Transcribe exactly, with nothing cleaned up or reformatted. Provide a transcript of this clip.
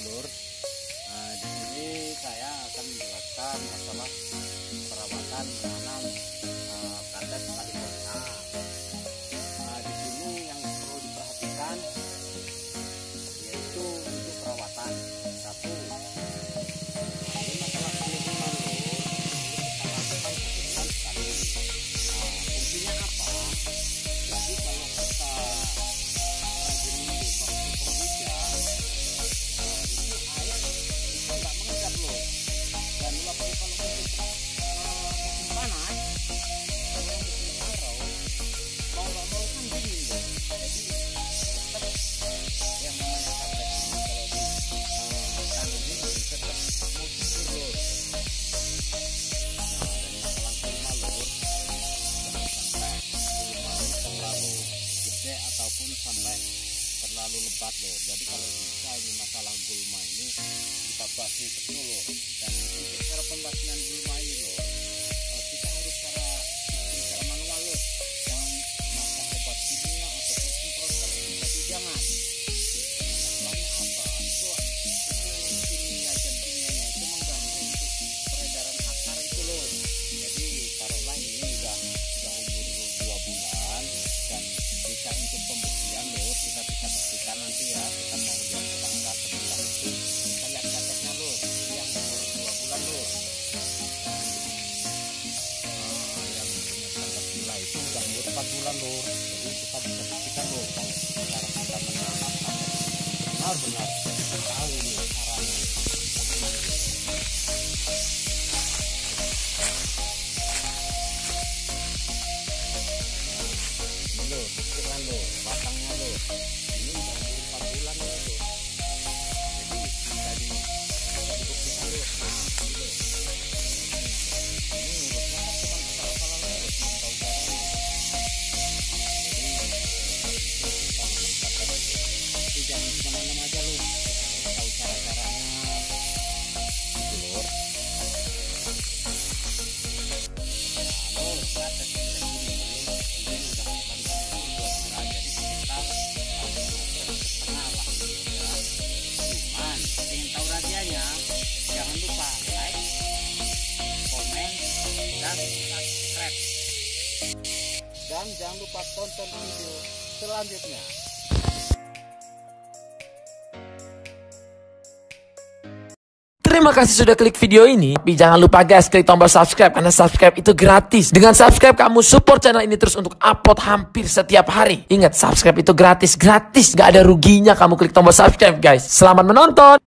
Dulur. Nah, di sini saya akan menjelaskan masalah perawatan tanam uh, kandas California. Nah, di sini yang perlu diperhatikan yaitu untuk perawatan satu. Ini masalah penyembuhan Dulur. Kita lakukan penyembuhan satu. Nah, fungsinya apa? Jadi kalau kita ataupun sampai terlalu lebat loh. Jadi kalau bisa ini masalah gulma ini kita basi betul loh. Dan untuk cara pembasian gulma ini loh, kita harus cara cara manual loh. Jangan pakai obat kimia ataupun semprot tertentu. Jangan. Masalahnya apa? Soal kimia dan kimianya itu mengganggu untuk peredaran akar itu loh. Jadi taruhlah ini udah udah umur dua bulan dan bisa untuk pembuktian loh, kita bisa buktikan nanti ya, kita mau lihat tetangga sebelah itu, kita lihat catatnya loh, yang umur dua bulan loh, nah, yang punya tetangga sebelah itu udah umur empat bulan loh, jadi kita bisa buktikan loh, kalau secara kita menerangkan benar-benar tahu nih caranya. Pikiran lo, batangnya lo, ini udah empat bulan lo, jadi bisa di bisa dibuktikan lo, nah ini lo, ini urutnya kan bukan asal-asalan lo, harus tahu caranya. Jadi jangan cuma main aja lo, tahu cara-caranya, Dulur. Nah lo praktek. Jangan lupa like, komen, dan subscribe. Dan jangan lupa tonton video selanjutnya. Terima kasih sudah klik video ini. Tapi jangan lupa guys, klik tombol subscribe karena subscribe itu gratis. Dengan subscribe kamu support channel ini terus untuk upload hampir setiap hari. Ingat, subscribe itu gratis, gratis, gak ada ruginya kamu klik tombol subscribe guys. Selamat menonton.